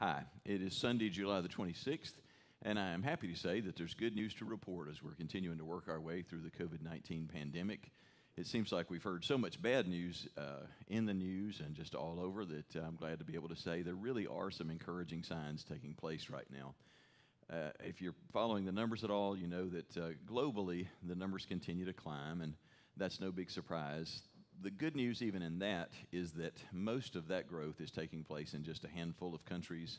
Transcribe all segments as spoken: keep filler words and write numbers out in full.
Hi, it is Sunday, July the twenty-sixth, and I am happy to say that there's good news to report as we're continuing to work our way through the COVID nineteen pandemic. It seems like we've heard so much bad news uh, in the news and just all over that I'm glad to be able to say there really are some encouraging signs taking place right now. Uh, if you're following the numbers at all, you know that uh, globally the numbers continue to climb, and that's no big surprise. The good news even in that is that most of that growth is taking place in just a handful of countries.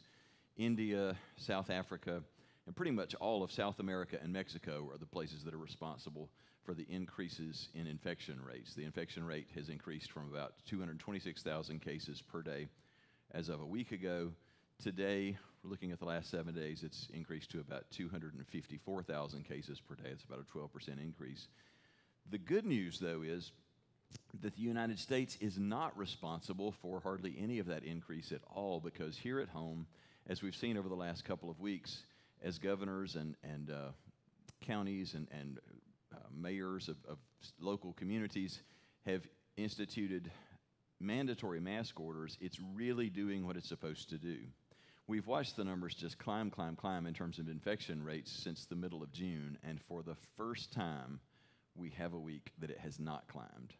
India, South Africa, and pretty much all of South America and Mexico are the places that are responsible for the increases in infection rates. The infection rate has increased from about two hundred twenty-six thousand cases per day as of a week ago. Today, we're looking at the last seven days, it's increased to about two hundred fifty-four thousand cases per day. It's about a twelve percent increase. The good news, though, is that the United States is not responsible for hardly any of that increase at all, because here at home, as we've seen over the last couple of weeks, as governors and, and uh, counties and, and uh, mayors of, of local communities have instituted mandatory mask orders, it's really doing what it's supposed to do. We've watched the numbers just climb, climb, climb in terms of infection rates since the middle of June, and for the first time, we have a week that it has not climbed.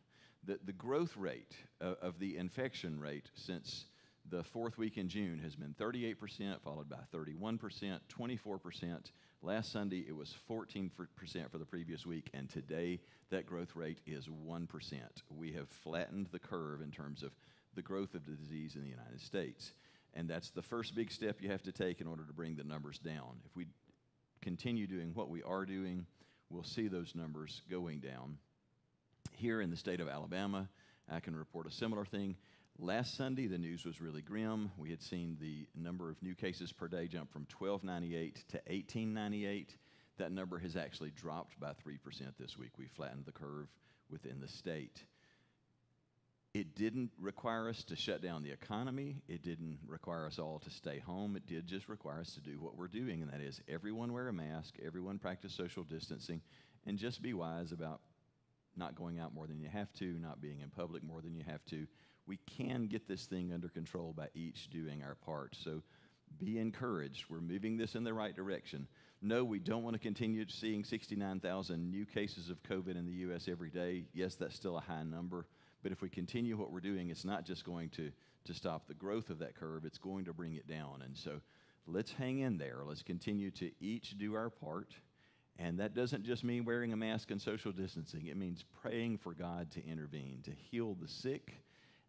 The, the growth rate uh, of the infection rate since the fourth week in June has been thirty-eight percent, followed by thirty-one percent, twenty-four percent. Last Sunday, it was fourteen percent for the previous week, and today, that growth rate is one percent. We have flattened the curve in terms of the growth of the disease in the United States, and that's the first big step you have to take in order to bring the numbers down. If we continue doing what we are doing, we'll see those numbers going down. Here in the state of Alabama, I can report a similar thing. Last Sunday, the news was really grim. We had seen the number of new cases per day jump from twelve ninety-eight to eighteen ninety-eight. That number has actually dropped by three percent this week. We flattened the curve within the state. It didn't require us to shut down the economy. It didn't require us all to stay home. It did just require us to do what we're doing, and that is everyone wear a mask, everyone practice social distancing, and just be wise about not going out more than you have to, not being in public more than you have to. We can get this thing under control by each doing our part. So be encouraged. We're moving this in the right direction. No, we don't want to continue seeing sixty-nine thousand new cases of COVID in the U S every day. Yes, that's still a high number. But if we continue what we're doing, it's not just going to, to stop the growth of that curve. It's going to bring it down. And so let's hang in there. Let's continue to each do our part. And that doesn't just mean wearing a mask and social distancing. It means praying for God to intervene, to heal the sick,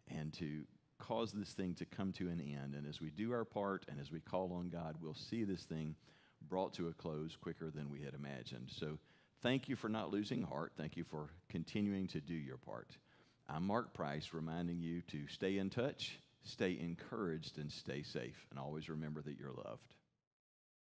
and to cause this thing to come to an end. And as we do our part and as we call on God, we'll see this thing brought to a close quicker than we had imagined. So thank you for not losing heart. Thank you for continuing to do your part. I'm Mark Price, reminding you to stay in touch, stay encouraged, and stay safe. And always remember that you're loved.